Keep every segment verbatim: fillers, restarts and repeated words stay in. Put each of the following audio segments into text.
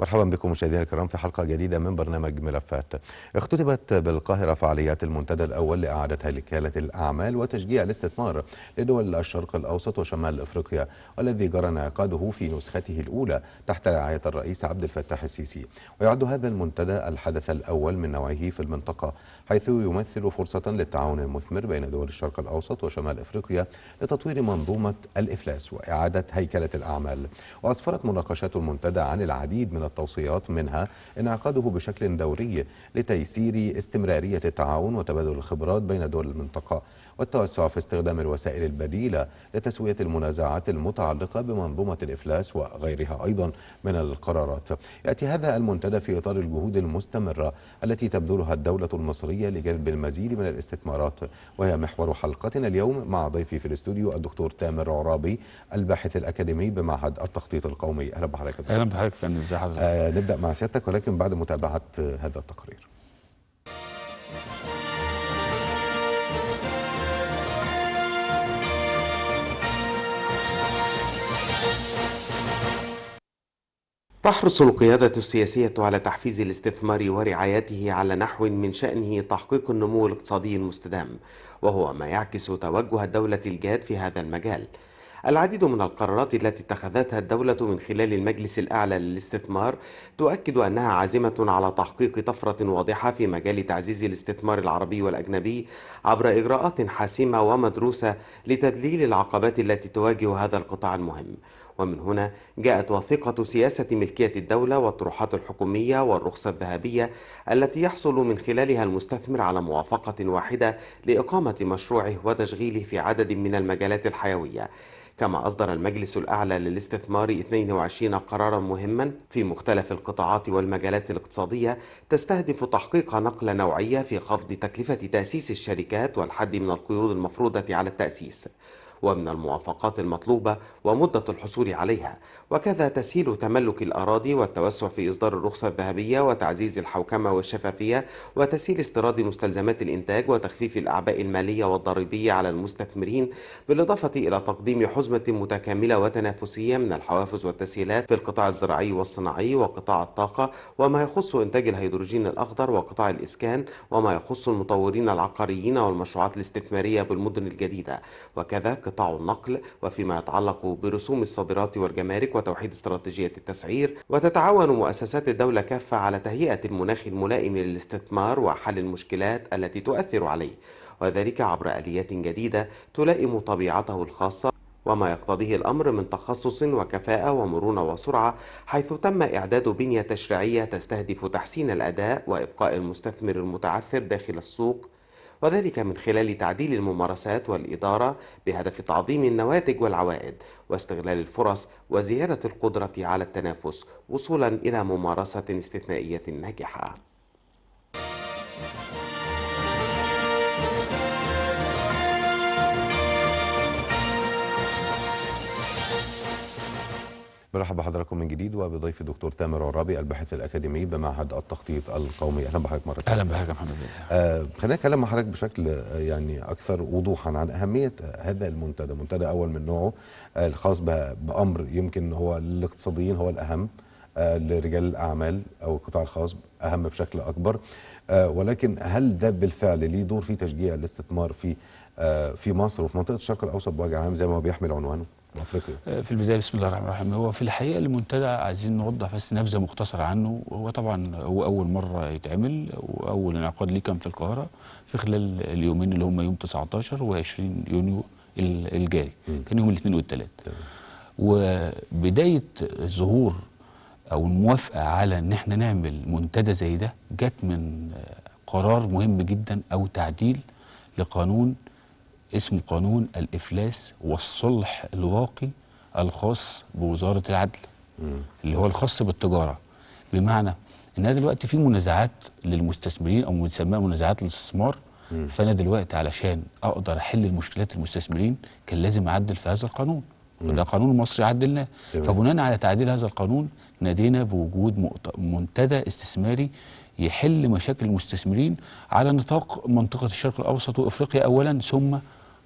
مرحبا بكم مشاهدينا الكرام في حلقة جديدة من برنامج ملفات. اختتمت بالقاهرة فعاليات المنتدى الأول لإعادة وكالة الأعمال وتشجيع الاستثمار لدول الشرق الأوسط وشمال أفريقيا، والذي جرى انعقاده في نسخته الأولى تحت رعاية الرئيس عبد الفتاح السيسي. ويعد هذا المنتدى الحدث الأول من نوعه في المنطقة، حيث يمثل فرصة للتعاون المثمر بين دول الشرق الأوسط وشمال أفريقيا لتطوير منظومة الإفلاس وإعادة هيكلة الأعمال. وأسفرت مناقشات المنتدى عن العديد من التوصيات، منها انعقاده بشكل دوري لتيسير استمرارية التعاون وتبادل الخبرات بين دول المنطقة، والتوسع في استخدام الوسائل البديلة لتسوية المنازعات المتعلقة بمنظومة الإفلاس وغيرها أيضا من القرارات. يأتي هذا المنتدى في إطار الجهود المستمرة التي تبذلها الدولة المصرية لجذب المزيد من الاستثمارات، وهي محور حلقتنا اليوم مع ضيفي في الاستوديو الدكتور تامر عرابي، الباحث الأكاديمي بمعهد التخطيط القومي. أهلا بحضرتك. أهلا بحضرتك فندم. ازي حضرتك؟ آه نبدأ مع سيادتك ولكن بعد متابعة هذا التقرير. تحرص القيادة السياسية على تحفيز الاستثمار ورعايته على نحو من شأنه تحقيق النمو الاقتصادي المستدام، وهو ما يعكس توجه الدولة الجاد في هذا المجال. العديد من القرارات التي اتخذتها الدولة من خلال المجلس الأعلى للاستثمار تؤكد أنها عازمة على تحقيق طفرة واضحة في مجال تعزيز الاستثمار العربي والأجنبي عبر إجراءات حاسمة ومدروسة لتذليل العقبات التي تواجه هذا القطاع المهم. ومن هنا جاءت وثيقة سياسة ملكية الدولة والطروحات الحكومية والرخصة الذهبية التي يحصل من خلالها المستثمر على موافقة واحدة لإقامة مشروعه وتشغيله في عدد من المجالات الحيوية. كما أصدر المجلس الأعلى للاستثمار اثنين وعشرين قراراً مهماً في مختلف القطاعات والمجالات الاقتصادية تستهدف تحقيق نقلة نوعية في خفض تكلفة تأسيس الشركات والحد من القيود المفروضة على التأسيس ومن الموافقات المطلوبة ومدة الحصول عليها، وكذا تسهيل تملك الأراضي والتوسع في إصدار الرخصة الذهبية وتعزيز الحوكمة والشفافية وتسهيل استيراد مستلزمات الإنتاج وتخفيف الأعباء المالية والضريبية على المستثمرين، بالإضافة إلى تقديم حزمة متكاملة وتنافسية من الحوافز والتسهيلات في القطاع الزراعي والصناعي وقطاع الطاقة وما يخص إنتاج الهيدروجين الأخضر وقطاع الإسكان وما يخص المطورين العقاريين والمشروعات الاستثمارية بالمدن الجديدة، وكذا قطاع النقل وفيما يتعلق برسوم الصادرات والجمارك وتوحيد استراتيجية التسعير. وتتعاون مؤسسات الدولة كافة على تهيئة المناخ الملائم للاستثمار وحل المشكلات التي تؤثر عليه، وذلك عبر آليات جديدة تلائم طبيعته الخاصة وما يقتضيه الأمر من تخصص وكفاءة ومرونة وسرعة، حيث تم إعداد بنية تشريعية تستهدف تحسين الأداء وإبقاء المستثمر المتعثر داخل السوق، وذلك من خلال تعديل الممارسات والإدارة بهدف تعظيم النواتج والعوائد واستغلال الفرص وزيادة القدرة على التنافس وصولا إلى ممارسة استثنائية ناجحة. برحب بحضراتكم من جديد وبضيف الدكتور تامر عرابي، الباحث الاكاديمي بمعهد التخطيط القومي. اهلا بحضرتك مره ثانيه. اهلا بحضرتك يا محمد. آه خلينا نتكلم مع حضرتك بشكل يعني اكثر وضوحا عن اهميه هذا المنتدى، منتدى اول من نوعه آه الخاص بامر يمكن هو للاقتصاديين هو الاهم، آه لرجال الاعمال او القطاع الخاص اهم بشكل اكبر، آه ولكن هل ده بالفعل ليه دور في تشجيع الاستثمار في آه في مصر وفي منطقه الشرق الاوسط بوجه عام زي ما بيحمل عنوانه؟ أفريقيا. في البدايه بسم الله الرحمن الرحيم. هو في الحقيقه المنتدى عايزين نوضح بس نبذه مختصره عنه. هو طبعا هو اول مره يتعمل، واول انعقاد ليه كان في القاهره في خلال اليومين اللي هم يوم تسعتاشر وعشرين يونيو الجاري، كان يوم الاثنين والثلاث. وبدايه ظهور او الموافقه على ان احنا نعمل منتدى زي ده جت من قرار مهم جدا او تعديل لقانون اسمه قانون الإفلاس والصلح الواقي الخاص بوزارة العدل، اللي هو الخاص بالتجارة. بمعنى إن أنا دلوقتي في منازعات للمستثمرين أو بنسميها منازعات للاستثمار، فأنا دلوقتي علشان أقدر أحل المشكلات المستثمرين كان لازم أعدل في هذا القانون، وده قانون مصري عدلناه. فبناء على تعديل هذا القانون نادينا بوجود منتدى استثماري يحل مشاكل المستثمرين على نطاق منطقة الشرق الأوسط وأفريقيا أولا، ثم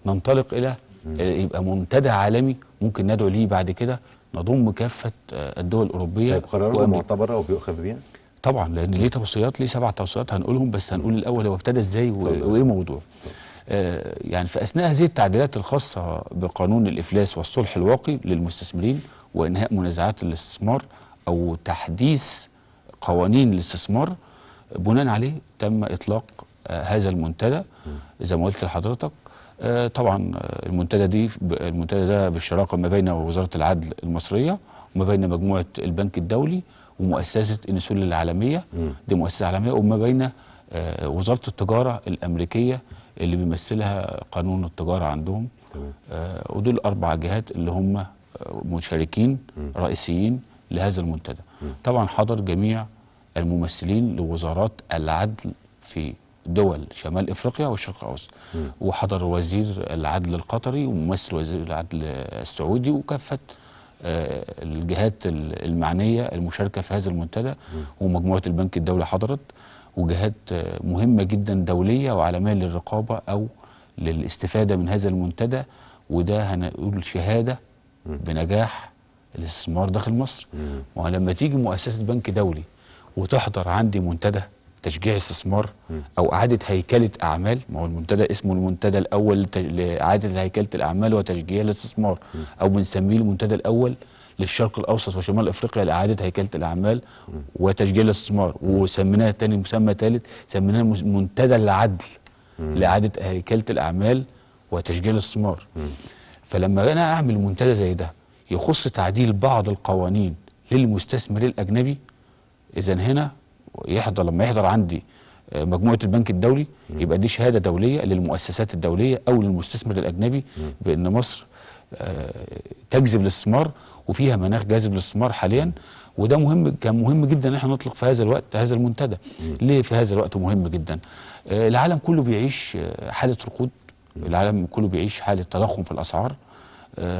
ننطلق إلى يبقى منتدى عالمي ممكن ندعو ليه بعد كده نضم كافه الدول الاوروبيه. طيب قرارات معتبره وبيؤخذ بيها؟ طبعا، لان ليه توصيات، ليه سبع توصيات هنقولهم، بس هنقول الاول هو ابتدى ازاي وايه موضوعه. آه يعني في اثناء هذه التعديلات الخاصه بقانون الافلاس والصلح الواقي للمستثمرين وانهاء منازعات الاستثمار او تحديث قوانين الاستثمار بناء عليه تم اطلاق آه هذا المنتدى زي ما قلت لحضرتك. آه طبعا المنتدى دي المنتدى ده بالشراكه ما بين وزاره العدل المصريه وما بين مجموعه البنك الدولي ومؤسسه النسول العالميه، دي مؤسسه عالميه، وما بين آه وزاره التجاره الامريكيه اللي بيمثلها قانون التجاره عندهم. آه ودول اربع جهات اللي هم مشاركين م. رئيسيين لهذا المنتدى. م. طبعا حضر جميع الممثلين لوزارات العدل في دول شمال افريقيا والشرق الاوسط، وحضر وزير العدل القطري وممثل وزير العدل السعودي وكافه آه الجهات المعنيه المشاركه في هذا المنتدى، م. ومجموعه البنك الدولي حضرت، وجهات مهمة جدا دولية وعالمية للرقابة أو للاستفادة من هذا المنتدى. وده هنقول شهادة بنجاح الاستثمار داخل مصر. ولما تيجي مؤسسة بنك دولي وتحضر عندي منتدى تشجيع استثمار أو إعادة هيكلة أعمال، ما هو المنتدى اسمه المنتدى الأول لإعادة هيكلة الأعمال وتشجيع الاستثمار، أو بنسميه المنتدى الأول للشرق الاوسط وشمال افريقيا لاعاده هيكله الاعمال وتشجيع الاستثمار، وسميناها تاني مسمى ثالث سميناها منتدى العدل لاعاده هيكله الاعمال وتشجيع الاستثمار. فلما انا اعمل منتدى زي ده يخص تعديل بعض القوانين للمستثمر الاجنبي، اذا هنا يحضر لما يحضر عندي مجموعه البنك الدولي يبقى دي شهاده دوليه للمؤسسات الدوليه او للمستثمر الاجنبي بان مصر تجذب الاستثمار وفيها مناخ جاذب للاستثمار حاليا. وده مهم، كان مهم جدا ان احنا نطلق في هذا الوقت هذا المنتدى. ليه في هذا الوقت مهم جدا؟ العالم كله بيعيش حاله ركود، العالم كله بيعيش حاله تضخم في الاسعار،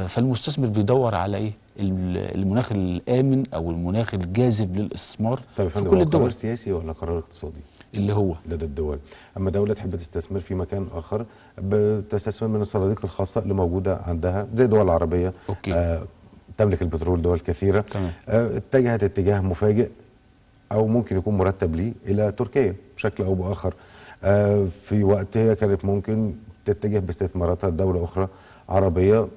فالمستثمر بيدور على ايه؟ المناخ الامن او المناخ الجاذب للاستثمار في كل الدول. قرار سياسي ولا قرار اقتصادي؟ اللي هو لدى الدول. اما دوله تحب تستثمر في مكان اخر بتستثمر من الصناديق الخاصه اللي موجوده عندها زي دول عربيه. أوكي. آه تملك البترول دول كثيره. آه اتجهت اتجاه مفاجئ او ممكن يكون مرتب ليه الى تركيا بشكل او باخر. آه في وقت هي كانت ممكن تتجه باستثماراتها لدوله اخرى عربيه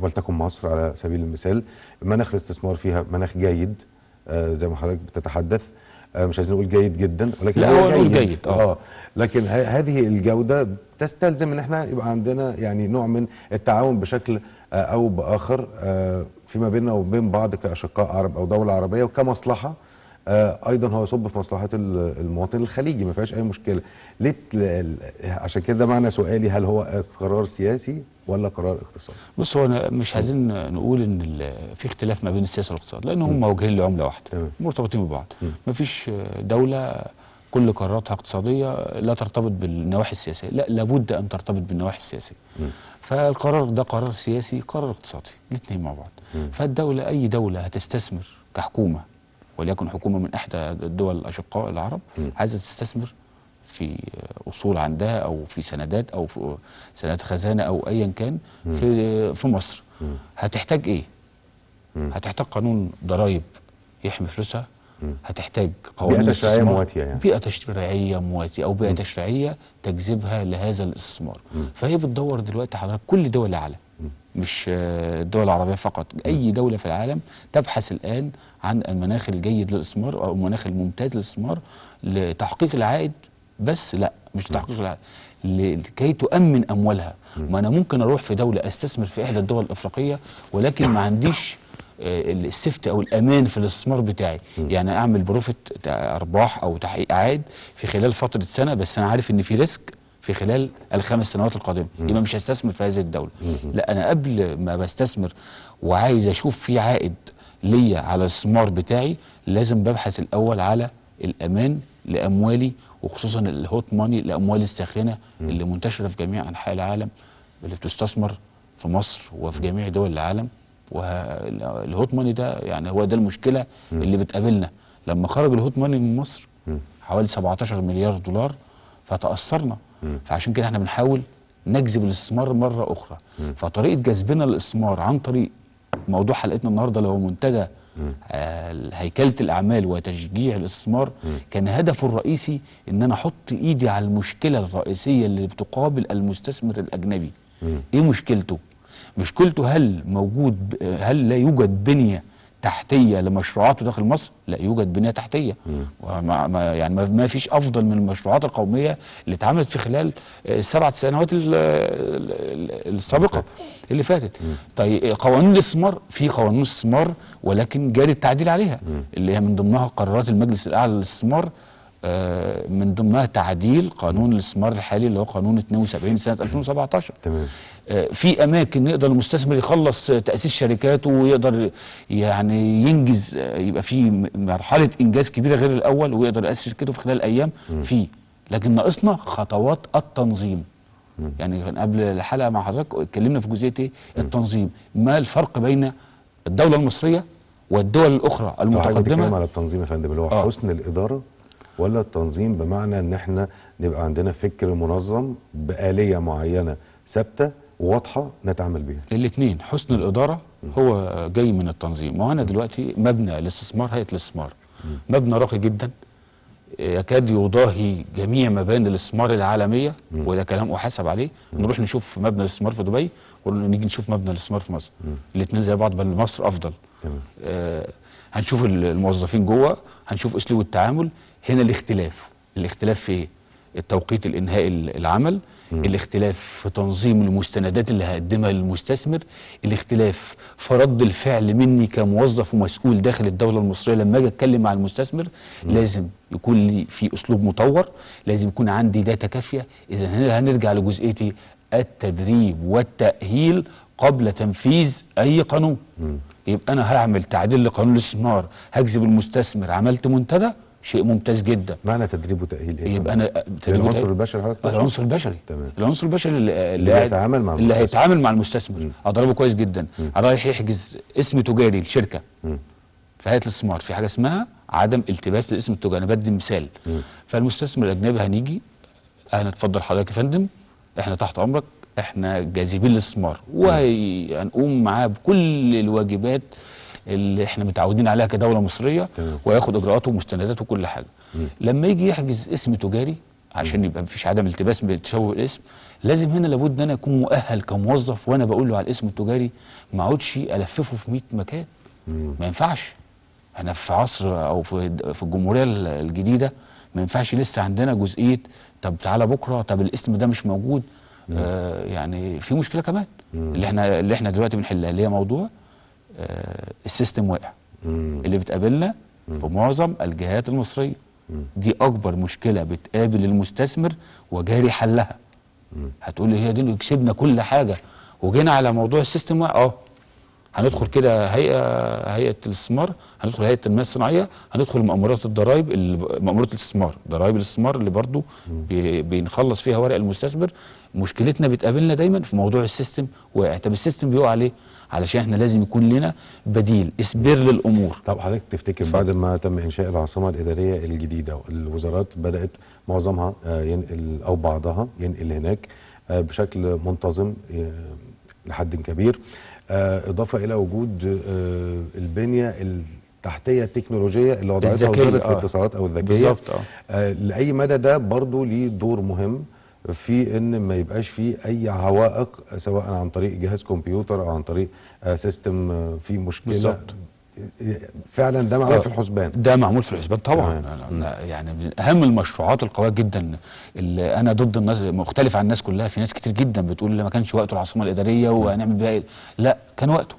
ولتكن مصر على سبيل المثال، مناخ الاستثمار فيها مناخ جيد. آه زي ما حضرتك بتتحدث، مش عايزين نقول جيد جدا ولكن هو جيد. جيد. اه لكن هذه الجوده تستلزم ان احنا يبقى عندنا يعني نوع من التعاون بشكل آه او باخر آه فيما بيننا وبين بعض كاشقاء عرب او دوله عربيه، وكمصلحه آه ايضا هو يصب في مصلحه المواطن الخليجي، ما فيهاش اي مشكله. ليه؟ عشان كده معنى سؤالي هل هو قرار سياسي ولا قرار اقتصادي؟ بص، هو مش عايزين نقول ان في اختلاف ما بين السياسه والاقتصاد، لان هم وجهين لعمله واحده مرتبطين ببعض. مفيش دوله كل قراراتها اقتصاديه لا ترتبط بالنواحي السياسيه، لا، لابد ان ترتبط بالنواحي السياسيه. فالقرار ده قرار سياسي، قرار اقتصادي، الاثنين مع بعض. م. فالدوله، اي دوله هتستثمر كحكومه وليكن حكومه من احدى الدول الاشقاء العرب عايزه تستثمر في اصول عندها او في سندات او في سندات خزانه او ايا كان في في مصر، هتحتاج ايه؟ هتحتاج قانون ضرائب يحمي فلوسها، هتحتاج قوانين بيئه تشريعيه مواتيه، يعني بيئه تشريعيه مواتيه او بيئه تشريعيه تجذبها لهذا الاستثمار. فهي بتدور دلوقتي حضرتك كل دول العالم، مش الدول العربيه فقط، اي دوله في العالم تبحث الان عن المناخ الجيد للاستثمار او المناخ الممتاز للاستثمار لتحقيق العائد، بس لا مش تحقيق العائد، لكي تؤمن اموالها. ما انا ممكن اروح في دوله استثمر في احدى الدول الافريقيه ولكن ما عنديش السيفت او الامان في الاستثمار بتاعي، يعني اعمل بروفيت ارباح او تحقيق عائد في خلال فتره سنه، بس انا عارف ان في ريسك في خلال الخمس سنوات القادمه، يبقى مش هستثمر في هذه الدوله. لا، انا قبل ما بستثمر وعايز اشوف في عائد ليا على الاستثمار بتاعي لازم ببحث الاول على الامان لاموالي، وخصوصا الهوت ماني، الاموال الساخنه اللي منتشره في جميع انحاء العالم اللي بتستثمر في مصر وفي جميع دول العالم. والهوت ماني ده يعني هو ده المشكله اللي بتقابلنا. لما خرج الهوت ماني من مصر حوالي سبعتاشر مليار دولار فتاثرنا، فعشان كده احنا بنحاول نجذب الاستثمار مرة أخرى. م. فطريقة جذبنا للاستثمار عن طريق موضوع حلقتنا النهاردة اللي هو منتدى آه هيكلة الأعمال وتشجيع الاستثمار، كان هدفه الرئيسي إن أنا أحط إيدي على المشكلة الرئيسية اللي بتقابل المستثمر الأجنبي. م. إيه مشكلته؟ مشكلته هل موجود هل لا يوجد بنية تحتيه لمشروعاته داخل مصر؟ لا يوجد بنيه تحتيه، وما ما يعني ما فيش افضل من المشروعات القوميه اللي اتعملت في خلال السبع سنوات السابقه اللي فاتت. طيب قوانين الاستثمار، في قوانين استثمار ولكن جاري التعديل عليها، اللي هي من ضمنها قرارات المجلس الاعلى للاستثمار، من ضمنها تعديل قانون الاستثمار الحالي اللي هو قانون اتنين وسبعين سنه ألفين وسبعتاشر. تمام. في اماكن يقدر المستثمر يخلص تاسيس شركاته ويقدر يعني ينجز، يبقى في مرحله انجاز كبيره غير الاول ويقدر ياسس شركته في خلال ايام. في لكن ناقصنا خطوات التنظيم. م. يعني قبل الحلقه مع حضرتك اتكلمنا في جزئيه ايه؟ التنظيم. ما الفرق بين الدوله المصريه والدول الاخرى المتقدمه؟ بنتكلم على التنظيم يا فندم، اللي هو آه. حسن الاداره، ولا التنظيم بمعنى ان احنا نبقى عندنا فكر منظم بآلية معينة ثابتة واضحة نتعامل بيها؟ الاثنين. حسن الإدارة هو جاي من التنظيم. وأنا دلوقتي مبنى الاستثمار هيئة الاستثمار، مبنى راقي جدا يكاد يضاهي جميع مباني الاستثمار العالمية، وده كلام أحاسب عليه. نروح نشوف مبنى الاستثمار في دبي ونيجي نشوف مبنى الاستثمار في مصر، الاثنين زي بعض بل مصر أفضل. آه هنشوف الموظفين جوه، هنشوف أسلوب التعامل. هنا الاختلاف، الاختلاف في التوقيت الانهائي العمل، م. الاختلاف في تنظيم المستندات اللي هقدمها للمستثمر، الاختلاف في رد الفعل مني كموظف ومسؤول داخل الدولة المصرية لما اجي اتكلم مع المستثمر. م. لازم يكون لي في اسلوب مطور، لازم يكون عندي داتا كافية. اذا هنا هنرجع لجزئيتي التدريب والتأهيل قبل تنفيذ اي قانون. م. يبقى انا هعمل تعديل لقانون الاستثمار، هجذب المستثمر، عملت منتدى، شيء ممتاز جدا. معنى تدريب وتأهيل ايه؟ يبقى انا تدريب العنصر البشري. حضرتك العنصر البشري. تمام. العنصر البشري اللي, اللي هيتعامل مع اللي هيتعامل مع المستثمر. اضربه كويس جدا. مم. رايح يحجز اسم تجاري لشركه في هيئه الاستثمار، في حاجه اسمها عدم التباس للاسم التجاري. انا بدي مثال. مم. فالمستثمر الاجنبي هنيجي، اهلا اتفضل حضرتك يا فندم، احنا تحت امرك، احنا جاذبين للاستثمار، وهنقوم معاه بكل الواجبات اللي احنا متعودين عليها كدوله مصريه. تمام. وياخد اجراءاته ومستنداته وكل حاجه. م. لما يجي يحجز اسم تجاري عشان م. يبقى مفيش عدم التباس بتشوه الاسم، لازم هنا لابد ان انا اكون مؤهل كموظف وانا بقول له على الاسم التجاري، ما اقعدش الففه في مية مكان. م. ما ينفعش. احنا في عصر او في في الجمهوريه الجديده، ما ينفعش لسه عندنا جزئيه طب تعالى بكره، طب الاسم ده مش موجود. آه يعني في مشكله كمان. م. اللي احنا اللي احنا دلوقتي بنحلها، اللي هي موضوع آه السيستم واقع، مم. اللي بتقابلنا مم. في معظم الجهات المصريه. مم. دي اكبر مشكله بتقابل المستثمر وجاري حلها. مم. هتقول لي هي دي اللي كسبنا كل حاجه وجينا على موضوع السيستم واقع. اه هندخل كده هيئه هيئه الاستثمار، هندخل هيئه التنميه الصناعيه، هندخل مأمورات الضرايب، مأمورات الاستثمار، ضرايب الاستثمار اللي برضو بي بنخلص فيها ورق المستثمر. مشكلتنا بتقابلنا دايما في موضوع السيستم واقع. طب السيستم بيقع ليه؟ علشان احنا لازم يكون لنا بديل، اسبير للامور. طب حضرتك تفتكر بعد ما تم انشاء العاصمه الاداريه الجديده والوزارات بدات معظمها ينقل او بعضها ينقل هناك بشكل منتظم لحد كبير، اضافه الى وجود البنيه التحتيه التكنولوجيه اللي وضعتها وزاره آه. الاتصالات او الذكيه بالظبط. اه لاي مدى ده برضه ليه دور مهم في ان ما يبقاش فيه اي عوائق، سواء عن طريق جهاز كمبيوتر او عن طريق سيستم فيه مشكله بالظبط. فعلا ده معمول في الحسبان، ده معمول في الحسبان طبعا. أنا يعني من اهم المشروعات القويه جدا اللي انا ضد الناس، مختلف عن الناس كلها. في ناس كتير جدا بتقول لي ما كانش وقته العاصمه الاداريه وهنعمل بيها ايه. لا كان وقته،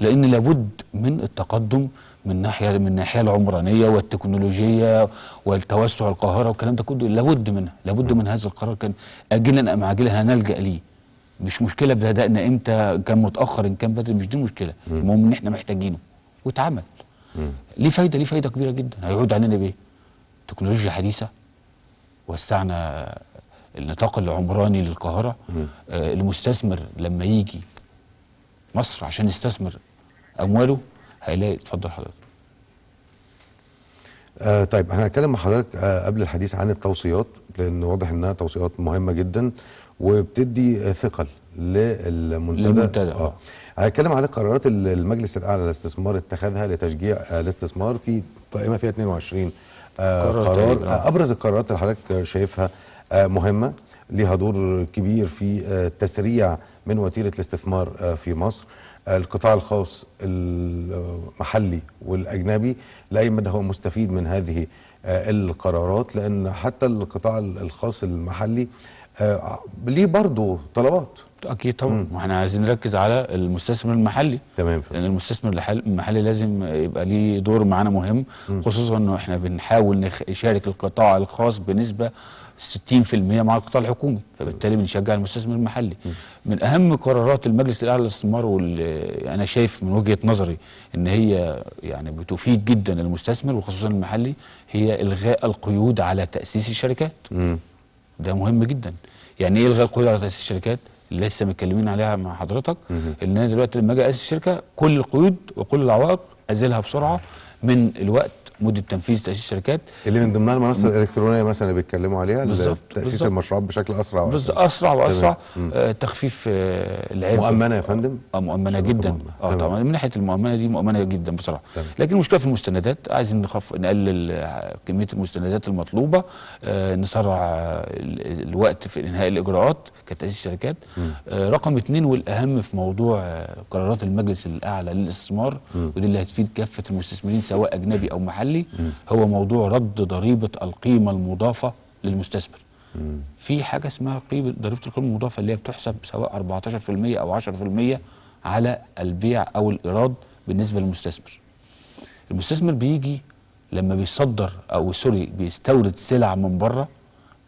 لان لابد من التقدم من ناحيه من الناحيه العمرانيه والتكنولوجيه والتوسع القاهره والكلام ده كله، لابد منها، لابد من هذا القرار. كان اجلا ام عاجلا هنلجا ليه. مش مشكله بدانا امتى، كان متاخر، ان كان بدري، مش دي مشكله. المهم ان احنا محتاجينه واتعمل. ليه فايده، ليه فايده كبيره جدا. هيعود علينا بايه؟ تكنولوجيا حديثه، وسعنا النطاق العمراني للقاهره. آه المستثمر لما يجي مصر عشان يستثمر امواله هيلاقي. اتفضل حضرتك. آه طيب احنا هنتكلم مع حضرتك آه قبل الحديث عن التوصيات، لان واضح انها توصيات مهمه جدا وبتدي ثقل للمنتدى. اه هنتكلم على قرارات المجلس الاعلى للاستثمار اتخذها لتشجيع الاستثمار، في قائمه فيها اثنين وعشرين قرار, قرار ابرز القرارات اللي حضرتك شايفها مهمه ليها دور كبير في تسريع من وتيره الاستثمار في مصر. القطاع الخاص المحلي والاجنبي لاي مدى هو مستفيد من هذه القرارات، لان حتى القطاع الخاص المحلي ليه برضه طلبات. اكيد طبعا، واحنا عايزين نركز على المستثمر المحلي. تمام، لان المستثمر المحلي لازم يبقى ليه دور معانا مهم، مم. خصوصا انه احنا بنحاول نشارك القطاع الخاص بنسبه ستين في المية مع القطاع الحكومي، فبالتالي بنشجع المستثمر المحلي. مم. من اهم قرارات المجلس الاعلى للاستثمار واللي انا شايف من وجهه نظري ان هي يعني بتفيد جدا المستثمر وخصوصا المحلي، هي الغاء القيود على تاسيس الشركات. مم. ده مهم جدا. يعني ايه الغاء القيود على تاسيس الشركات؟ اللي لسه متكلمين عليها مع حضرتك، ان انا دلوقتي لما اجي اسس الشركه كل القيود وكل العوائق ازيلها بسرعه من الوقت، مده تنفيذ تاسيس الشركات اللي من ضمنها المنصه الالكترونيه مثلا اللي بيتكلموا عليها، تاسيس المشروعات بشكل اسرع واسرع. اسرع واسرع. آه تخفيف آه العبء. مؤمنه يا فندم؟ اه مؤمنه جدا. اه طبعا من ناحيه المؤمنه دي مؤمنه جدا بصراحه. تمام. لكن المشكله في المستندات، عايزين نخف نقلل كميه المستندات المطلوبه، آه نسرع الوقت في انهاء الاجراءات كتاسيس شركات. آه رقم اثنين والاهم في موضوع آه قرارات المجلس الاعلى للاستثمار، ودي اللي هتفيد كافه المستثمرين سواء اجنبي او محلي، هو موضوع رد ضريبة القيمة المضافة للمستثمر. مم. في حاجة اسمها قيمة ضريبة القيمة المضافة اللي هي بتحسب سواء أربعتاشر في المية أو عشرة في المية على البيع أو الإيراد بالنسبة للمستثمر. المستثمر بيجي لما بيصدر أو سوري بيستورد سلع من بره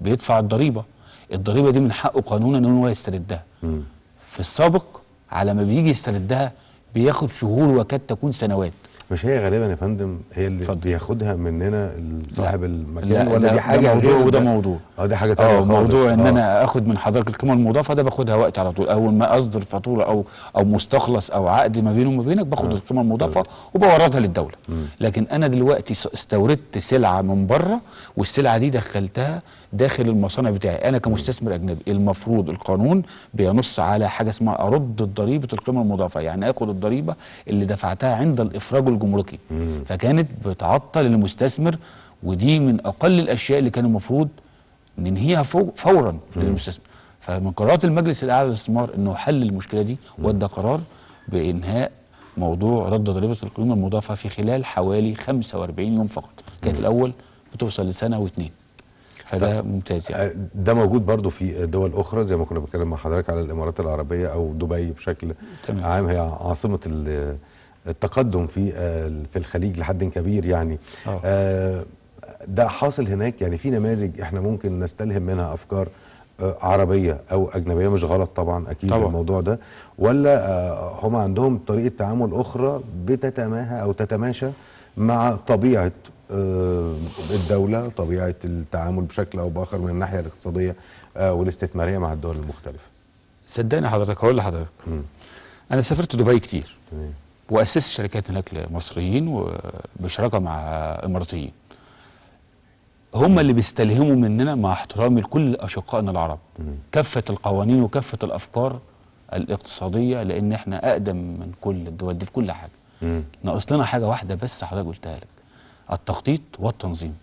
بيدفع الضريبة، الضريبة دي من حقه قانونا إن هو يستردها. مم. في السابق على ما بيجي يستردها بياخد شهور وكاد تكون سنوات. مش هي غالبا يا فندم هي اللي فضل. بياخدها مننا صاحب المكان، ولا دي حاجه؟ ده موضوع وده موضوع. اه دي حاجه ثانيه. اه موضوع ان انا اخد من حضرتك القيمه المضافه ده باخدها وقت على طول، اول ما اصدر فاتوره او او مستخلص او عقد ما بيني وما بينك باخد القيمه المضافه وبوردها للدوله. م. لكن انا دلوقتي استوردت سلعه من بره والسلعه دي دخلتها داخل المصانع بتاعي، انا كمستثمر اجنبي المفروض القانون بينص على حاجه اسمها ارد ضريبه القيمه المضافه، يعني اخد الضريبه اللي دفعتها عند الافراج الجمركي. مم. فكانت بتعطل المستثمر، ودي من اقل الاشياء اللي كان المفروض ننهيها فورا للمستثمر. فمن قرارات المجلس الاعلى للاستثمار انه حل المشكله دي، وادى قرار بانهاء موضوع رد ضريبه القيمه المضافه في خلال حوالي خمسة وأربعين يوم فقط، كانت مم. الاول بتوصل لسنه واثنين، فده ممتاز. يعني ده موجود برضو في دول اخرى زي ما كنا بنتكلم مع حضرتك على الامارات العربيه او دبي بشكل تمام. عام هي عاصمه التقدم في في الخليج لحد كبير يعني. آه ده حاصل هناك، يعني في نماذج احنا ممكن نستلهم منها افكار عربيه او اجنبيه، مش غلط طبعا اكيد طبعا. الموضوع ده ولا آه هم عندهم طريقه تعامل اخرى بتتماهى او تتماشى مع طبيعه الدولة، طبيعة التعامل بشكل أو بآخر من الناحية الاقتصادية والاستثمارية مع الدول المختلفة؟ صدقني حضرتك هقول لحضرتك، م. أنا سافرت دبي كتير، تمام، وأسست شركات هناك لمصريين وبشراكة مع إماراتيين، هم اللي بيستلهموا مننا مع احترامي لكل أشقائنا العرب، م. كافة القوانين وكافة الأفكار الاقتصادية، لأن إحنا أقدم من كل الدول دي في كل حاجة. ناقص لنا حاجة واحدة بس حضرتك قلتها لك، التخطيط والتنظيم.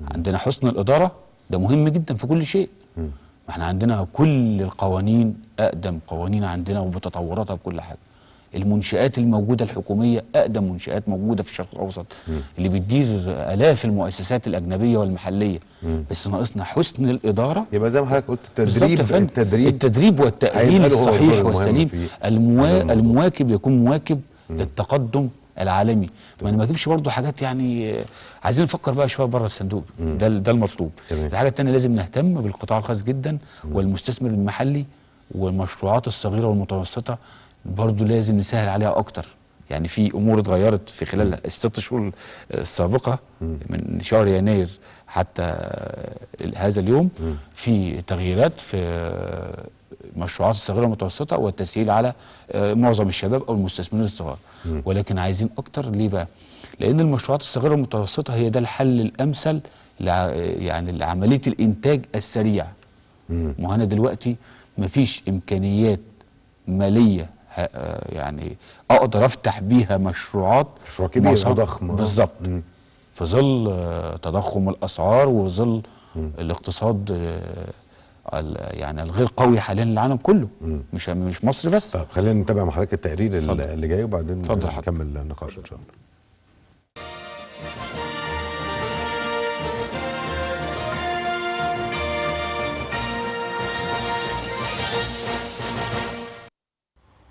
مم. عندنا حسن الإدارة، ده مهم جدا في كل شيء. مم. احنا عندنا كل القوانين، أقدم قوانين عندنا وبتطوراتها بكل حاجة. المنشآت الموجودة الحكومية أقدم منشآت موجودة في الشرق الأوسط، مم. اللي بتدير آلاف المؤسسات الأجنبية والمحلية. مم. بس ناقصنا حسن الإدارة، يبقى زي ما حضرتك قلت التدريب التدريب التدريب والتأهيل الصحيح والسليم، الموا... المواكب يكون مواكب مم. للتقدم العالمي. ما انا ما اجيبش برضه حاجات، يعني عايزين نفكر بقى شويه بره الصندوق، ده ده المطلوب. طبعا. الحاجه الثانيه لازم نهتم بالقطاع الخاص جدا، مم. والمستثمر المحلي والمشروعات الصغيره والمتوسطه برضه لازم نسهل عليها اكتر. يعني في امور اتغيرت في خلال الست شهور السابقه، مم. من شهر يناير حتى هذا اليوم، مم. في تغييرات في المشروعات الصغيره والمتوسطه والتسهيل على معظم الشباب او المستثمرين الصغار. مم. ولكن عايزين اكتر. ليه بقى؟ لان المشروعات الصغيره والمتوسطه هي ده الحل الامثل، يعني لعمليه الانتاج السريع. ما انا دلوقتي مفيش امكانيات ماليه يعني اقدر افتح بيها مشروعات مشروع كبير ضخم بالظبط في ظل تضخم الاسعار وظل الاقتصاد يعني الغير قوي حاليا للعالم كله مم. مش مش مصر بس. طب خلينا نتابع مع حضرتك التقرير صدر. اللي جاي وبعدين نكمل النقاش ان شاء الله.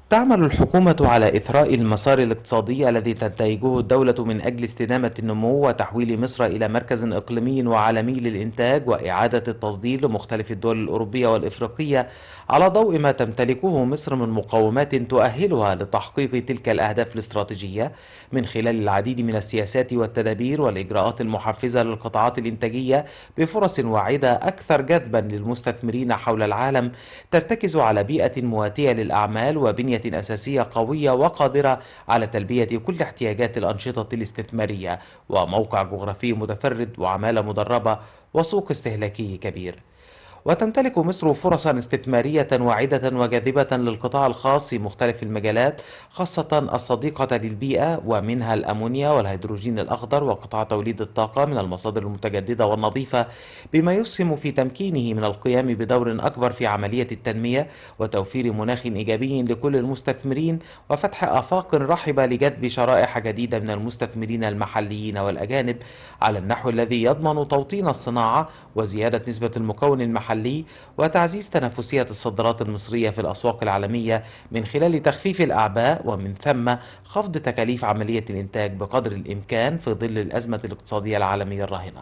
تعمل الحكومة على إثراء المسار الاقتصادي الذي تنتهجه الدولة من أجل استدامة النمو وتحويل مصر إلى مركز إقليمي وعالمي للإنتاج وإعادة التصدير لمختلف الدول الأوروبية والإفريقية على ضوء ما تمتلكه مصر من مقومات تؤهلها لتحقيق تلك الأهداف الاستراتيجية من خلال العديد من السياسات والتدابير والإجراءات المحفزة للقطاعات الإنتاجية بفرص واعدة أكثر جذبا للمستثمرين حول العالم ترتكز على بيئة مواتية للأعمال وبنية أساسية قوية وقادرة على تلبية كل احتياجات الأنشطة الاستثمارية وموقع جغرافي متفرد وعمالة مدربة وسوق استهلاكي كبير. وتمتلك مصر فرصا استثمارية واعدة وجاذبة للقطاع الخاص في مختلف المجالات خاصة الصديقة للبيئة ومنها الأمونيا والهيدروجين الأخضر وقطاع توليد الطاقة من المصادر المتجددة والنظيفة بما يسهم في تمكينه من القيام بدور أكبر في عملية التنمية وتوفير مناخ إيجابي لكل المستثمرين وفتح آفاق رحبة لجذب شرائح جديدة من المستثمرين المحليين والأجانب على النحو الذي يضمن توطين الصناعة وزيادة نسبة المكون المحلي وتعزيز تنافسية الصادرات المصرية في الأسواق العالمية من خلال تخفيف الأعباء ومن ثم خفض تكاليف عملية الإنتاج بقدر الإمكان في ظل الأزمة الاقتصادية العالمية الراهنة.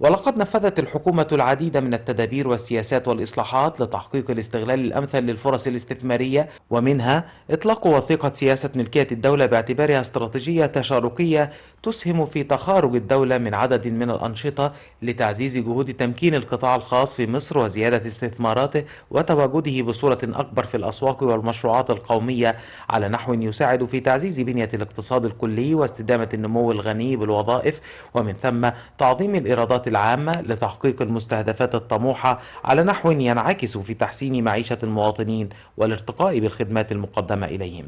ولقد نفذت الحكومة العديد من التدابير والسياسات والإصلاحات لتحقيق الاستغلال الأمثل للفرص الاستثمارية ومنها إطلاق وثيقة سياسة ملكية الدولة باعتبارها استراتيجية تشاركية تسهم في تخارج الدولة من عدد من الأنشطة لتعزيز جهود تمكين القطاع الخاص في مصر وزيادة استثماراته وتواجده بصورة أكبر في الأسواق والمشروعات القومية على نحو يساعد في تعزيز بنية الاقتصاد الكلي واستدامة النمو الغني بالوظائف ومن ثم تعظيم الإيرادات العامة لتحقيق المستهدفات الطموحة على نحو ينعكس في تحسين معيشة المواطنين والارتقاء بالخدمات المقدمة إليهم.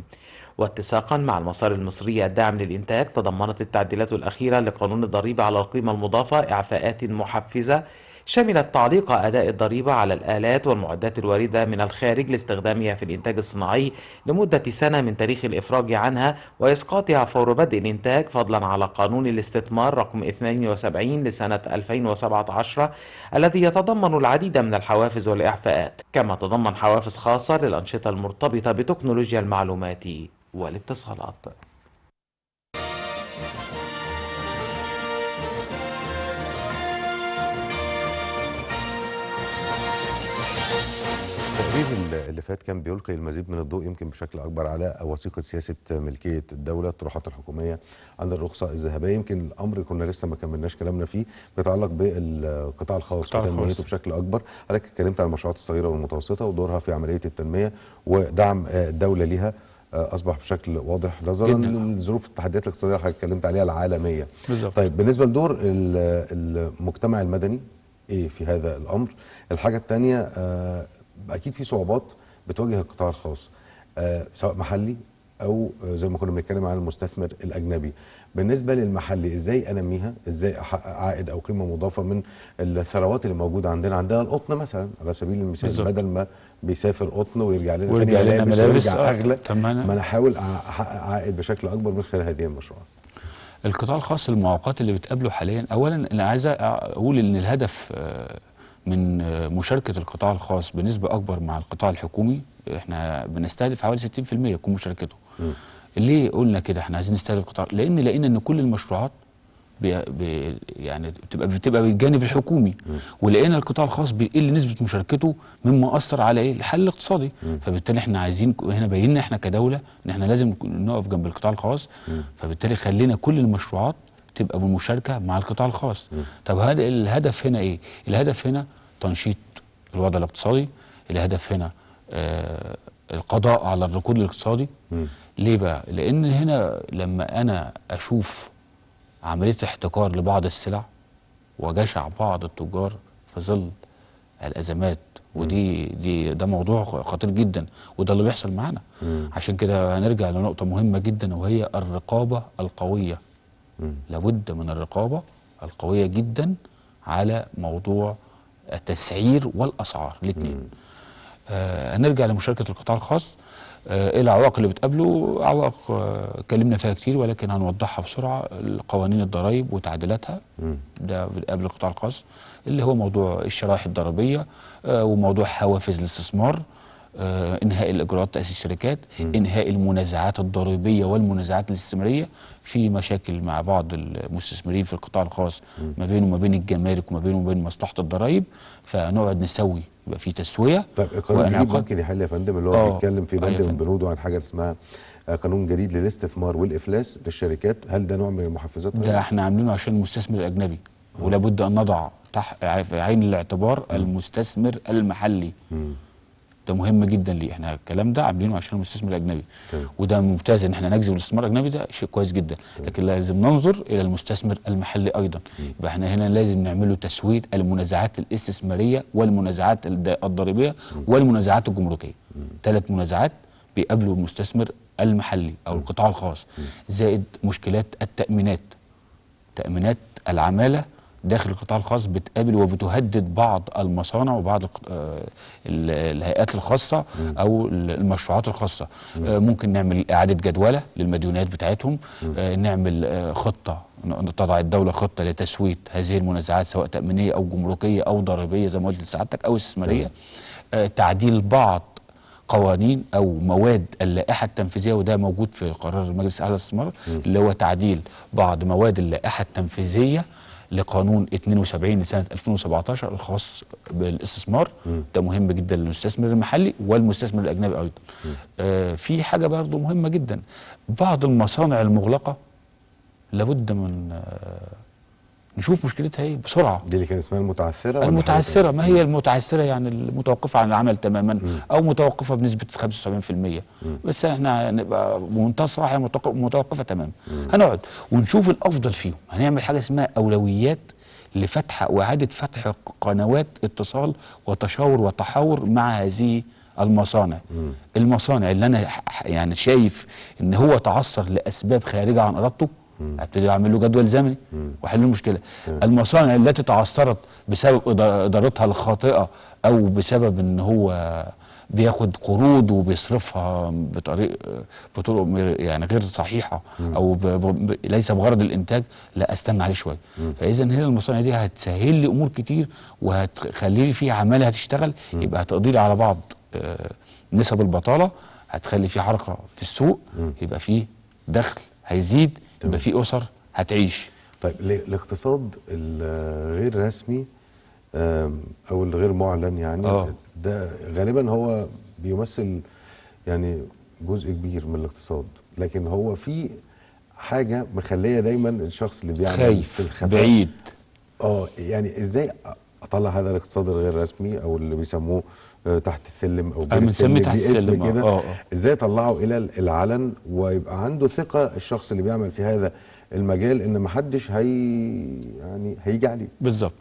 واتساقا مع المسار المصري الداعم للإنتاج تضمنت التعديلات الأخيرة لقانون الضريبة على القيمة المضافة إعفاءات محفزة شملت تعليق أداء الضريبة على الآلات والمعدات الواردة من الخارج لاستخدامها في الإنتاج الصناعي لمدة سنة من تاريخ الإفراج عنها وإسقاطها فور بدء الإنتاج فضلا على قانون الاستثمار رقم اثنين وسبعين لسنة ألفين وسبعة عشر الذي يتضمن العديد من الحوافز والإعفاءات كما تضمن حوافز خاصة للأنشطة المرتبطة بتكنولوجيا المعلومات والاتصالات. التقرير اللي فات كان بيلقي المزيد من الضوء يمكن بشكل اكبر على وثيقه سياسه ملكيه الدوله الطروحات الحكوميه عند الرخصه الذهبيه. يمكن الامر كنا لسه ما كملناش كلامنا فيه بيتعلق بالقطاع الخاص وتنميته بشكل اكبر. حضرتك اتكلمت عن المشروعات الصغيره والمتوسطه ودورها في عمليه التنميه ودعم الدوله ليها اصبح بشكل واضح نظرا لظروف التحديات الاقتصاديه اللي حضرتك اتكلمت عليها العالميه. بالزبط. طيب بالنسبه لدور المجتمع المدني ايه في هذا الامر؟ الحاجه الثانيه أكيد في صعوبات بتواجه القطاع الخاص أه سواء محلي أو زي ما كنا بنتكلم عن المستثمر الأجنبي. بالنسبة للمحلي إزاي أنميها؟ إزاي أحقق عائد أو قيمة مضافة من الثروات اللي موجودة عندنا؟ عندنا القطن مثلا على سبيل المثال بالزبط. بدل ما بيسافر قطن ويرجع لنا ويرجع لنا ملابس أغلى ما نحاول أحقق عائد بشكل أكبر من خلال هذه المشروعات. القطاع الخاص المعوقات اللي بتقابله حاليا أولا أنا عايز أقول إن الهدف أه من مشاركة القطاع الخاص بنسبة أكبر مع القطاع الحكومي احنا بنستهدف حوالي ستين بالمئة يكون مشاركته. م. ليه قلنا كده احنا عايزين نستهدف القطاع؟ لأن لقينا إن كل المشروعات بي بي يعني بتبقى بتبقى بالجانب الحكومي م. ولقينا القطاع الخاص بيقل نسبة مشاركته مما أثر على إيه؟ الحل الاقتصادي. م. فبالتالي احنا عايزين هنا بينا احنا كدولة إن احنا لازم نقف جنب القطاع الخاص. م. فبالتالي خلينا كل المشروعات تبقى بالمشاركه مع القطاع الخاص. م. طب هذا الهدف هنا ايه؟ الهدف هنا تنشيط الوضع الاقتصادي، الهدف هنا آه القضاء على الركود الاقتصادي. م. ليه بقى؟ لان هنا لما انا اشوف عمليه احتكار لبعض السلع وجشع بعض التجار في ظل الازمات، ودي دي ده موضوع خطير جدا، وده اللي بيحصل معانا. عشان كده هنرجع لنقطه مهمه جدا وهي الرقابه القويه. مم. لابد من الرقابه القويه جدا على موضوع التسعير والاسعار الاثنين. آه هنرجع لمشاركه القطاع الخاص. آه العوائق اللي بتقابله عوائق اتكلمنا آه فيها كتير، ولكن هنوضحها بسرعه. قوانين الضرائب وتعديلاتها ده بتقابل القطاع الخاص، اللي هو موضوع الشرائح الضريبيه آه وموضوع حوافز الاستثمار، آه انهاء الاجراءات تاسيس الشركات، انهاء المنازعات الضريبيه والمنازعات الاستثماريه. في مشاكل مع بعض المستثمرين في القطاع الخاص م. ما بينه وما بين الجمارك وما بينه وما بين مصلحه الضرايب، فنقعد نسوي، يبقى في تسويه. طب القانون الجديد ممكن يحل يا فندم، اللي هو بيتكلم في بند من بنوده عن حاجه اسمها قانون جديد للاستثمار والافلاس للشركات، هل ده نوع من المحفزات؟ ده احنا عاملينه عشان المستثمر الاجنبي، ولابد ان نضع تحت عين الاعتبار م. المستثمر المحلي. م. ده مهم جدا ليه، احنا الكلام ده عاملينه عشان المستثمر الاجنبي. طيب. وده ممتاز ان احنا نجذب الاستثمار الاجنبي، ده شيء كويس جدا. طيب. لكن لازم ننظر الى المستثمر المحلي ايضا. طيب. يبقى احنا هنا لازم نعمله تسويه المنازعات الاستثماريه والمنازعات الضريبيه. طيب. والمنازعات الجمركيه. طيب. ثلاث منازعات بيقابلوا المستثمر المحلي او طيب. القطاع الخاص. طيب. زائد مشكلات التامينات، تامينات العماله داخل القطاع الخاص بتقابل وبتهدد بعض المصانع وبعض الهيئات الخاصة أو المشروعات الخاصة. ممكن نعمل إعادة جدولة للمديونيات بتاعتهم، نعمل خطة، تضع الدولة خطة لتسوية هذه المنازعات سواء تأمينية أو جمركية أو ضريبية زي ما قلت لسعادتك أو استثمارية. تعديل بعض قوانين أو مواد اللائحة التنفيذية، وده موجود في قرار المجلس الأعلى للاستثمار، اللي هو تعديل بعض مواد اللائحة التنفيذية لقانون اثنين وسبعين لسنة ألفين وسبعطاشر الخاص بالاستثمار. م. ده مهم جدا للمستثمر المحلي والمستثمر الاجنبي ايضا. آه في حاجه برضه مهمه جدا، بعض المصانع المغلقه لابد من آه نشوف مشكلتها ايه بسرعه. دي اللي كان اسمها المتعثره. المتعثره، ما هي المتعثره؟ يعني المتوقفه عن العمل تماما. م. او متوقفه بنسبه خمسة وسبعين في المية. بس احنا هنبقى بمنتهى الصراحه متوقفه تماما. م. هنقعد ونشوف الافضل فيهم، هنعمل حاجه اسمها اولويات لفتح واعاده فتح قنوات اتصال وتشاور وتحاور مع هذه المصانع. م. المصانع اللي انا يعني شايف ان هو تعثر لاسباب خارجه عن ارادته ابتدي اعمل له جدول زمني واحل المشكله. مم. المصانع التي تعثرت بسبب ادارتها الخاطئه او بسبب ان هو بياخد قروض وبيصرفها بطريق بطرق يعني غير صحيحه. مم. او ب... ب... ليس بغرض الانتاج، لا استنى عليه شويه. فاذا هنا المصانع دي هتسهل لي امور كتير وهتخلي لي في عماله هتشتغل. مم. يبقى هتقضي لي على بعض نسب البطاله، هتخلي في حركه في السوق. مم. يبقى في دخل هيزيد، يبقى في اسر هتعيش. طيب الاقتصاد الغير رسمي او الغير معلن يعني أوه. ده غالبا هو بيمثل يعني جزء كبير من الاقتصاد، لكن هو في حاجه مخليه دايما الشخص اللي بيعمل خايف في الخفاء بعيد. اه يعني ازاي اطلع هذا الاقتصاد الغير رسمي او اللي بيسموه تحت السلم او بنسميه تحت السلم كده؟ آه آه. ازاي اطلعه الى العلن ويبقى عنده ثقه الشخص اللي بيعمل في هذا المجال ان محدش هي يعني هيجي عليه؟ بالظبط.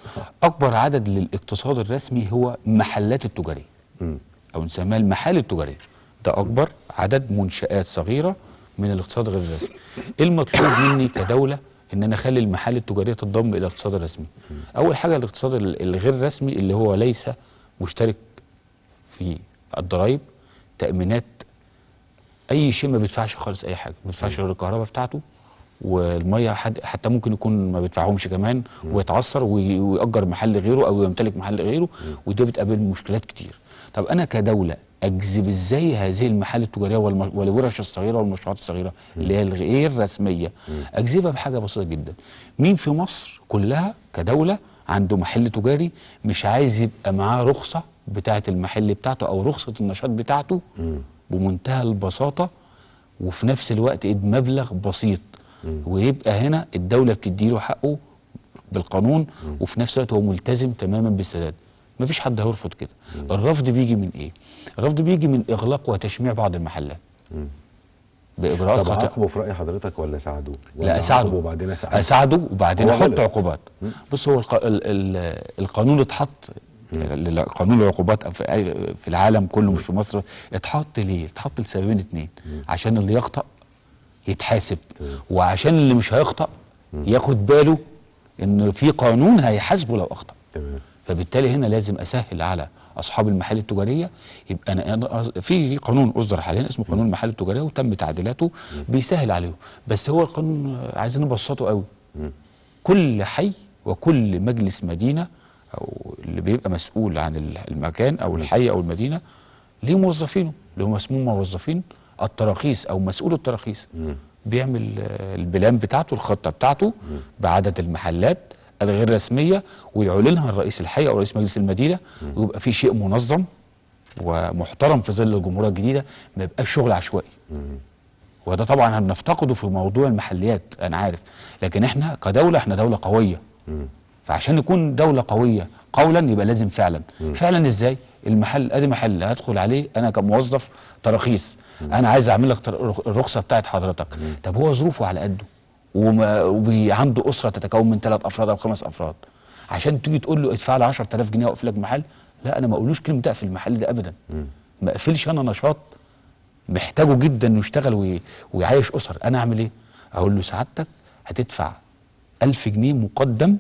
اكبر عدد للاقتصاد الرسمي هو المحلات التجاريه. م. او نسميها المحال التجاريه. ده اكبر عدد منشات صغيره من الاقتصاد غير الرسمي. المطلوب مني كدوله ان انا اخلي المحال التجاريه تتضم الى الاقتصاد الرسمي. م. اول حاجه الاقتصاد الغير رسمي اللي هو ليس مشترك في الضرايب، تأمينات، أي شيء ما بيدفعش خالص أي حاجة، ما بيدفعش غير الكهرباء بتاعته والمية، حتى ممكن يكون ما بيدفعهمش كمان ويتعثر ويأجر محل غيره أو يمتلك محل غيره، وده بتقابل مشكلات كتير. طب أنا كدولة أجذب إزاي هذه المحال التجارية والورش الصغيرة والمشروعات الصغيرة اللي هي الغير رسمية؟ أجذبها بحاجة بسيطة جدا. مين في مصر كلها كدولة عنده محل تجاري مش عايز يبقى معاه رخصة بتاعة المحل بتاعته أو رخصة النشاط بتاعته م. بمنتهى البساطة، وفي نفس الوقت بمبلغ بسيط، م. ويبقى هنا الدولة بتديله حقه بالقانون، م. وفي نفس الوقت هو ملتزم تماما بالسداد، مفيش حد هيرفض كده. م. الرفض بيجي من إيه؟ الرفض بيجي من إغلاق وتشميع بعض المحلات. م. بإجراءات خاطئة. طب عاقبوا في رأي حضرتك ولا ساعدوه؟ لا أساعدوا وبعدين أساعدوا. أساعدوا وبعدين أحط عقوبات. بص هو الق... ال... ال... القانون اتحط قانون العقوبات في العالم كله مش في مصر اتحط ليه؟ اتحط لسببين اتنين، عشان اللي يخطأ يتحاسب، وعشان اللي مش هيخطأ ياخد باله ان في قانون هيحاسبه لو اخطأ. فبالتالي هنا لازم اسهل على اصحاب المحال التجاريه، يبقى انا في قانون اصدر حاليا اسمه قانون المحال التجاريه وتم تعديلاته بيسهل عليهم، بس هو القانون عايزين نبسطه قوي. كل حي وكل مجلس مدينه او اللي بيبقى مسؤول عن المكان او الحي او المدينه ليه موظفينه، اللي هم اسمهم موظفين التراخيص او مسؤول التراخيص، بيعمل البلان بتاعته الخطه بتاعته بعدد المحلات الغير رسميه ويعلنها الرئيس الحي او رئيس مجلس المدينه، ويبقى في شيء منظم ومحترم في ظل الجمهوريه الجديده، ما يبقاش شغل عشوائي. وده طبعا هنفتقده في موضوع المحليات انا عارف، لكن احنا كدوله احنا دوله قويه، فعشان نكون دوله قويه قولا يبقى لازم فعلا. فعلا ازاي؟ المحل ادي محل هدخل عليه انا كموظف تراخيص، انا عايز اعمل لك الرخصه بتاعت حضرتك، طب هو ظروفه على قده وعنده اسره تتكون من ثلاث افراد او خمس افراد، عشان تيجي تقول له ادفع لي عشرة آلاف جنيه واقفل لك محل، لا انا ما اقولوش كلمه اقفل المحل ده ابدا، ما اقفلش انا نشاط محتاجه جدا انه يشتغل ويعيش اسر، انا اعمل ايه؟ اقول له سعادتك هتدفع ألف جنيه مقدم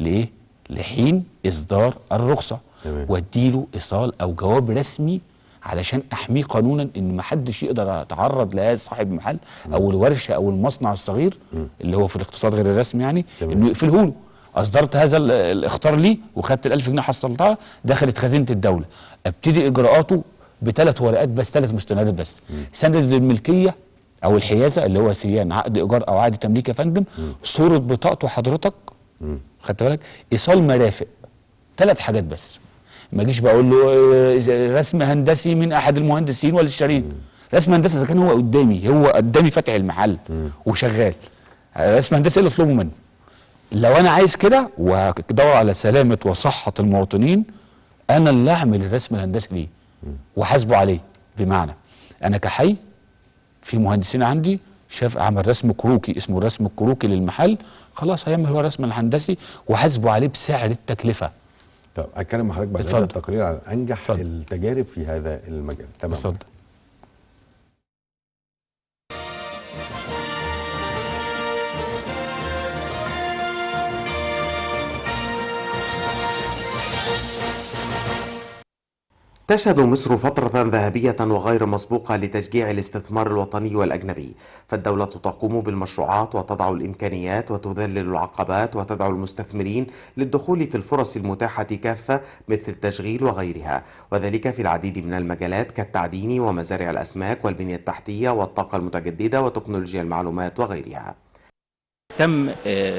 لايه؟ لحين اصدار الرخصه، واديله ايصال او جواب رسمي علشان احميه قانونا ان ما حدش يقدر يتعرض لهذا صاحب المحل او الورشه او المصنع الصغير اللي هو في الاقتصاد غير الرسمي، يعني انه يقفله له. اصدرت هذا الاخطار ليه وخدت ال1000 جنيه حصلتها دخلت خزينه الدوله، ابتدي اجراءاته بثلاث ورقات بس، ثلاث مستندات بس، سند للملكيه او الحيازه اللي هو سيان عقد ايجار او عقد تمليك يا فندم، صوره بطاقته حضرتك خدت بالك، ايصال مرافق، ثلاث حاجات بس. ما اجيش بقول له رسم هندسي من احد المهندسين ولا الشارين، رسم هندسي اذا كان هو قدامي، هو قدامي فاتح المحل وشغال، رسم هندسي اللي اطلبه منه. لو انا عايز كده وادور على سلامه وصحه المواطنين، انا اللي اعمل الرسم الهندسي ليه وحاسبه عليه، بمعنى انا كحي في مهندسين عندي شاف عمل رسم كروكي اسمه رسم الكروكي للمحل، خلاص هيعمل هو الرسم الهندسي وحاسبه عليه بسعر التكلفه. طب هتكلم مع حضرتك بعد هذا التقرير عن انجح اتفضل. التجارب في هذا المجال. تمام اتفضل. تشهد مصر فترة ذهبية وغير مسبوقة لتشجيع الاستثمار الوطني والأجنبي، فالدولة تقوم بالمشروعات وتضع الإمكانيات وتذلل العقبات وتدعو المستثمرين للدخول في الفرص المتاحة كافة مثل التشغيل وغيرها، وذلك في العديد من المجالات كالتعدين ومزارع الأسماك والبنية التحتية والطاقة المتجددة وتكنولوجيا المعلومات وغيرها. تم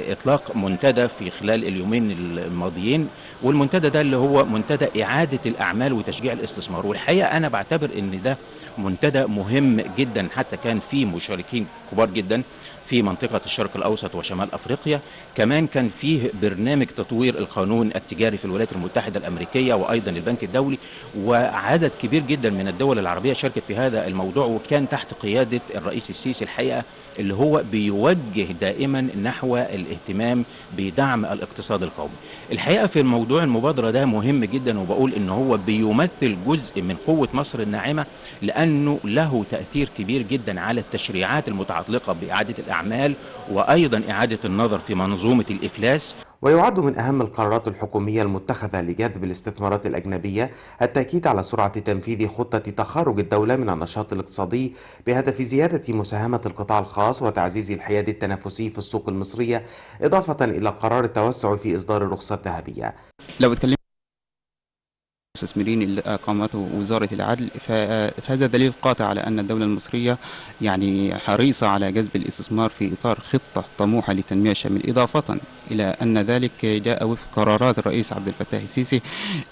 إطلاق منتدى في خلال اليومين الماضيين، والمنتدى ده اللي هو منتدى إعادة الأعمال وتشجيع الاستثمار، والحقيقة أنا بعتبر إن ده منتدى مهم جدا، حتى كان فيه مشاركين كبار جدا في منطقة الشرق الأوسط وشمال أفريقيا، كمان كان فيه برنامج تطوير القانون التجاري في الولايات المتحدة الأمريكية وأيضا البنك الدولي، وعدد كبير جدا من الدول العربية شاركت في هذا الموضوع، وكان تحت قيادة الرئيس السيسي الحقيقة اللي هو بيوجه دائما نحو الاهتمام بدعم الاقتصاد القومي. الحقيقة في الموضوع المبادرة ده مهم جدا، وبقول إن هو بيمثل جزء من قوة مصر الناعمة، لأنه له تأثير كبير جدا على التشريعات المتعلقة بإعادة الأعمال وأيضا إعادة النظر في منظومة الإفلاس. ويعد من أهم القرارات الحكومية المتخذة لجذب الاستثمارات الأجنبية التأكيد على سرعة تنفيذ خطة تخرج الدولة من النشاط الاقتصادي بهدف زيادة مساهمة القطاع الخاص وتعزيز الحياد التنافسي في السوق المصرية، إضافة إلى قرار التوسع في إصدار الرخصة الذهبية. لو اتكلمنا عن المستثمرين اللي قامته وزارة العدل، فهذا دليل قاطع على أن الدولة المصرية يعني حريصة على جذب الاستثمار في إطار خطة طموحة لتنمية الشمال، إضافة إلى أن ذلك جاء وفق قرارات الرئيس عبد الفتاح السيسي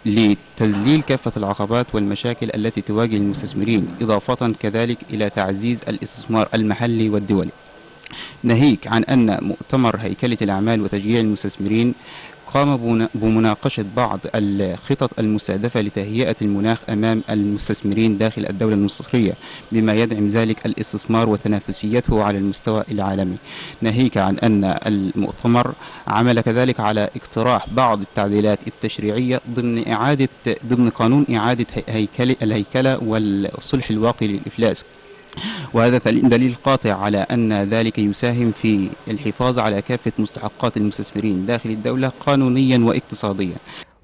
لتذليل كافة العقبات والمشاكل التي تواجه المستثمرين، إضافة كذلك إلى تعزيز الاستثمار المحلي والدولي. ناهيك عن أن مؤتمر هيكلة الأعمال وتشجيع المستثمرين قام بمناقشة بعض الخطط المستهدفة لتهيئة المناخ أمام المستثمرين داخل الدولة المصرية، بما يدعم ذلك الاستثمار وتنافسيته على المستوى العالمي، ناهيك عن أن المؤتمر عمل كذلك على اقتراح بعض التعديلات التشريعية ضمن إعادة ضمن قانون إعادة هيكلة الهيكلة والصلح الواقي للإفلاس، وهذا دليل قاطع على أن ذلك يساهم في الحفاظ على كافة مستحقات المستثمرين داخل الدولة قانونيا واقتصاديا.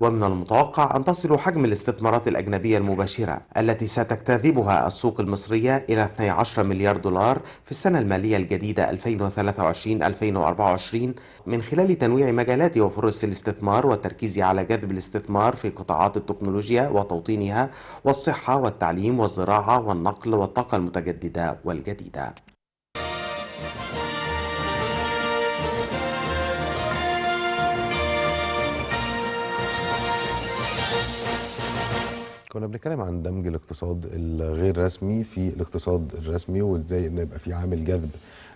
ومن المتوقع أن تصل حجم الاستثمارات الأجنبية المباشرة التي ستجتذبها السوق المصرية إلى اثني عشر مليار دولار في السنة المالية الجديدة ألفين وثلاثة وعشرين ألفين وأربعة وعشرين من خلال تنويع مجالات وفرص الاستثمار والتركيز على جذب الاستثمار في قطاعات التكنولوجيا وتوطينها والصحة والتعليم والزراعة والنقل والطاقة المتجددة والجديدة. كنا بنتكلم عن دمج الاقتصاد الغير رسمي في الاقتصاد الرسمي، وازاي ان يبقى في عامل جذب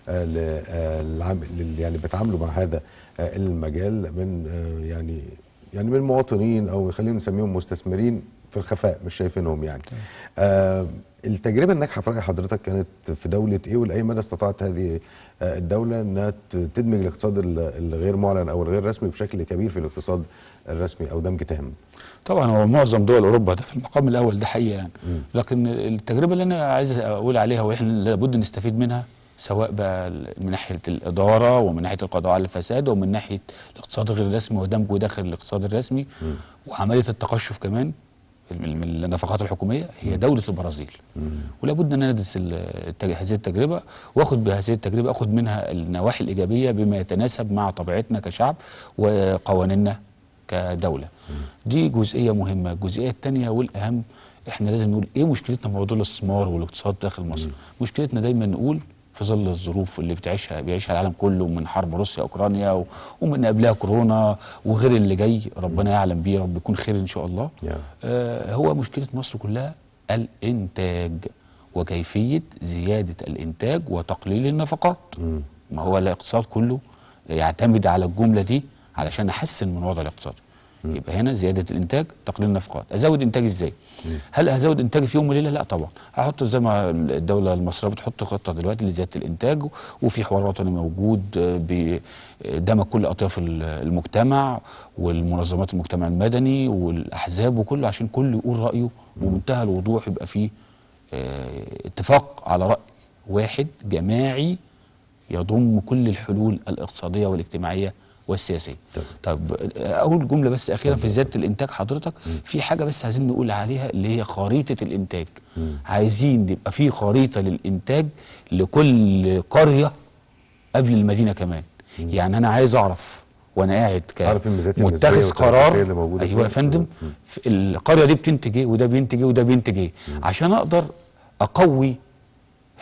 للعامل اللي يعني بيتعاملوا مع هذا المجال من يعني يعني من المواطنين او خلينا نسميهم مستثمرين في الخفاء مش شايفينهم يعني. التجربه الناجحه في راي حضرتك كانت في دوله ايه، ولاي مدى استطاعت هذه الدوله انها تدمج الاقتصاد الغير معلن او الغير رسمي بشكل كبير في الاقتصاد الرسمي او دمج تهم؟ طبعا هو معظم دول اوروبا ده في المقام الاول، ده حقيقه يعني. لكن التجربه اللي انا عايز اقول عليها واحنا لابد نستفيد منها، سواء بقى من ناحيه الاداره ومن ناحيه القضاء على الفساد ومن ناحيه الاقتصاد الغير الرسمي ودمجه داخل الاقتصاد الرسمي م. وعمليه التقشف كمان من النفقات الحكوميه، هي دوله البرازيل. ولا بد ان ندرس هذه التجربه واخد بهذه التجربه اخد منها النواحي الايجابيه بما يتناسب مع طبيعتنا كشعب وقوانيننا كدوله. دي جزئيه مهمه. الجزئيه الثانيه والاهم، احنا لازم نقول ايه مشكلتنا موضوع الاستثمار والاقتصاد داخل مصر. مشكلتنا دايما نقول في ظل الظروف اللي بتعيشها بيعيشها العالم كله، من حرب روسيا اوكرانيا ومن قبلها كورونا وغير اللي جاي، ربنا يعلم بيه، رب يكون خير ان شاء الله. آه هو مشكله مصر كلها الانتاج وكيفيه زياده الانتاج وتقليل النفقات. م. ما هو الاقتصاد كله يعتمد على الجمله دي علشان احسن من وضع الاقتصاد. م. يبقى هنا زياده الانتاج تقليل النفقات. ازود انتاجي ازاي؟ م. هل هزود انتاجي في يوم وليله؟ لا طبعا. هحط زي ما الدوله المصريه بتحط خطه دلوقتي لزياده الانتاج، وفي حوار وطني موجود بدمج كل اطياف المجتمع والمنظمات المجتمع المدني والاحزاب وكله، عشان كله يقول رايه بمنتهى الوضوح، يبقى فيه اتفاق على راي واحد جماعي يضم كل الحلول الاقتصاديه والاجتماعيه والسياسيه. طب اقول جمله بس اخيرا في زياده الانتاج حضرتك، مم. في حاجه بس عايزين نقول عليها اللي هي خريطه الانتاج. مم. عايزين يبقى في خريطه للانتاج لكل قريه قبل المدينه كمان. مم. يعني انا عايز اعرف وانا قاعد كمتخذ قرار، ايوه يا فندم، القريه دي بتنتج ايه وده بينتج ايه وده بينتج ايه، عشان اقدر اقوي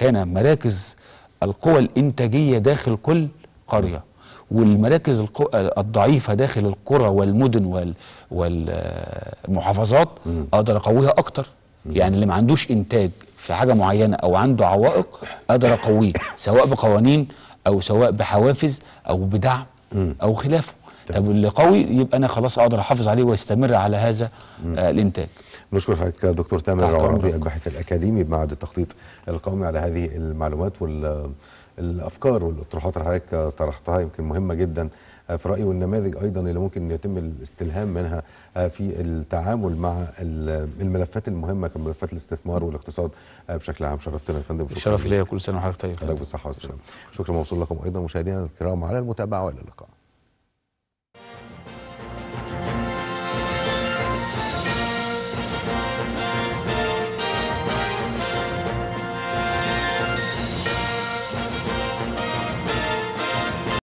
هنا مراكز القوى الانتاجيه داخل كل قريه، والمراكز القو... الضعيفه داخل القرى والمدن وال... والمحافظات اقدر اقويها اكتر. مم. يعني اللي ما عندوش انتاج في حاجه معينه او عنده عوائق اقدر اقويه، سواء بقوانين او سواء بحوافز او بدعم. مم. او خلافه. طب اللي قوي يبقى انا خلاص اقدر احافظ عليه ويستمر على هذا آه الانتاج. نشكر حضرتك دكتور تامر عرابي الباحث الاكاديمي بمعهد التخطيط القومي على هذه المعلومات وال الافكار والاقتراحات اللي حضرتك طرحتها، يمكن مهمه جدا في رايي، والنماذج ايضا اللي ممكن يتم الاستلهام منها في التعامل مع الملفات المهمه كملفات الاستثمار والاقتصاد بشكل عام. شرفتنا يا فندم. الشرف ليا. كل سنه وحضرتك طيب. بالصحه والسلامه. شكرا موصول لكم ايضا مشاهدينا الكرام على المتابعه والى اللقاء.